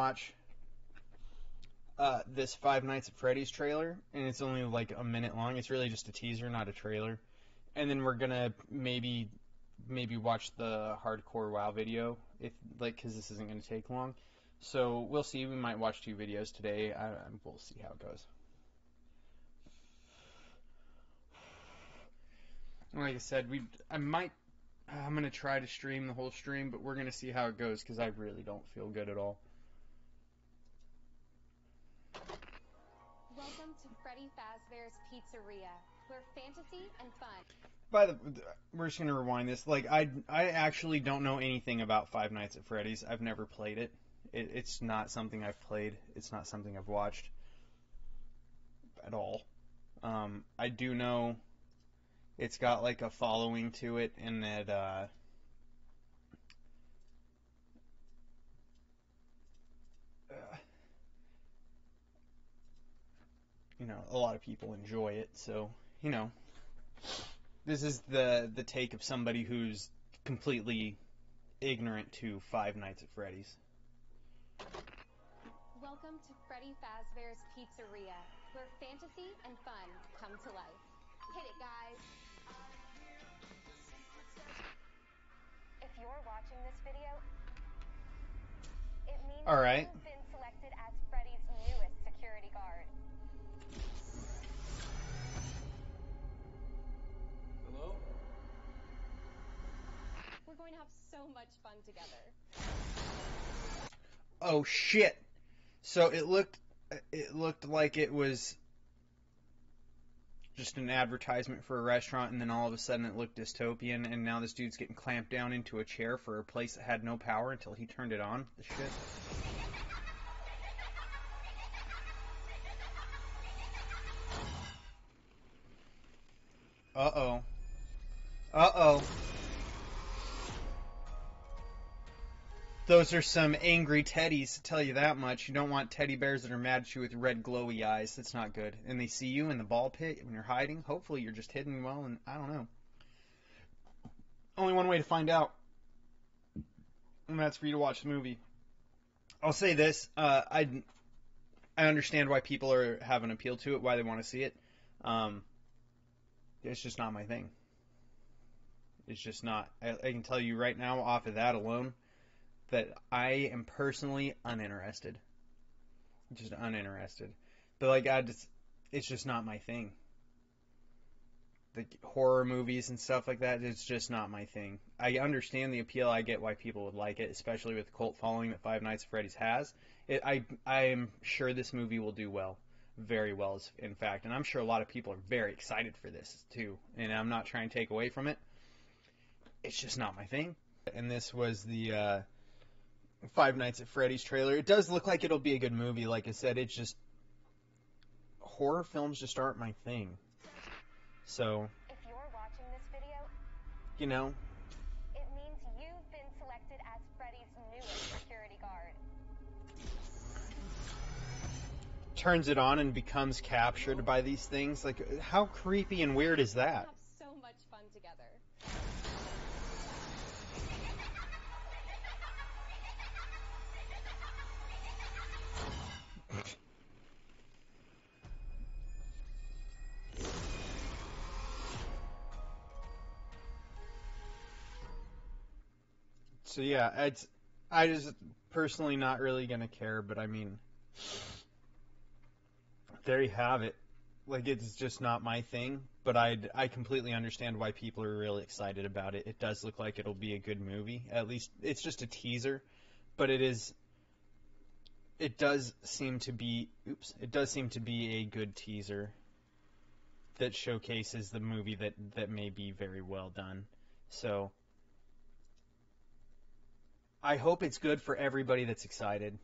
watch this Five Nights at Freddy's trailer, and it's only like a minute long. It's really just a teaser, not a trailer. And then we're gonna maybe watch the Hardcore WoW video, if like, because this isn't gonna take long. So we'll see. We might watch 2 videos today. We'll see how it goes. Like I said, I'm gonna try to stream the whole stream, but we're gonna see how it goes because I really don't feel good at all. Welcome to Freddy Fazbear's Pizzeria, where fantasy and fun. We're just gonna rewind this. Like I actually don't know anything about Five Nights at Freddy's. I've never played it. It's not something I've played. It's not something I've watched at all. I do know it's got like a following to it, and that you know, a lot of people enjoy it. So, you know, this is the take of somebody who's completely ignorant to Five Nights at Freddy's. Welcome to Freddy Fazbear's Pizzeria, where fantasy and fun come to life. Hit it, guys. If you're watching this video, it means you've been selected as Freddy's newest security guard. Hello? We're going to have so much fun together. Oh shit. So it looked like it was just an advertisement for a restaurant, and then all of a sudden it looked dystopian, and now this dude's getting clamped down into a chair for a place that had no power until he turned it on. The shit. Uh-oh. Uh-oh. Those are some angry teddies, to tell you that much. You don't want teddy bears that are mad at you with red glowy eyes. That's not good. And they see you in the ball pit when you're hiding. Hopefully you're just hidden well, and I don't know. Only one way to find out, and that's for you to watch the movie. I'll say this. I understand why people have an appeal to it, why they want to see it. It's just not my thing. It's just not. I can tell you right now off of that alone, that I am personally uninterested. Just uninterested. But like it's just not my thing. The horror movies and stuff like that, it's just not my thing. I understand the appeal. I get why people would like it, especially with the cult following that Five Nights at Freddy's has. I am sure this movie will do well. Very well, in fact. And I'm sure a lot of people are very excited for this too. And I'm not trying to take away from it. It's just not my thing. And this was the Five Nights at Freddy's trailer. It does look like it'll be a good movie. Like I said, it's just, horror films just aren't my thing. So, if you're watching this video, you know, it means you've been selected as Freddy's newest security guard. Turns it on and becomes captured by these things. Like, how creepy and weird is that? Have so much fun together. So yeah, I just personally not really gonna care, but I mean, there you have it. Like, it's just not my thing, but I completely understand why people are really excited about it. It does look like it'll be a good movie. At least it's just a teaser, but it does seem to be a good teaser that showcases the movie that may be very well done. So I hope it's good for everybody that's excited.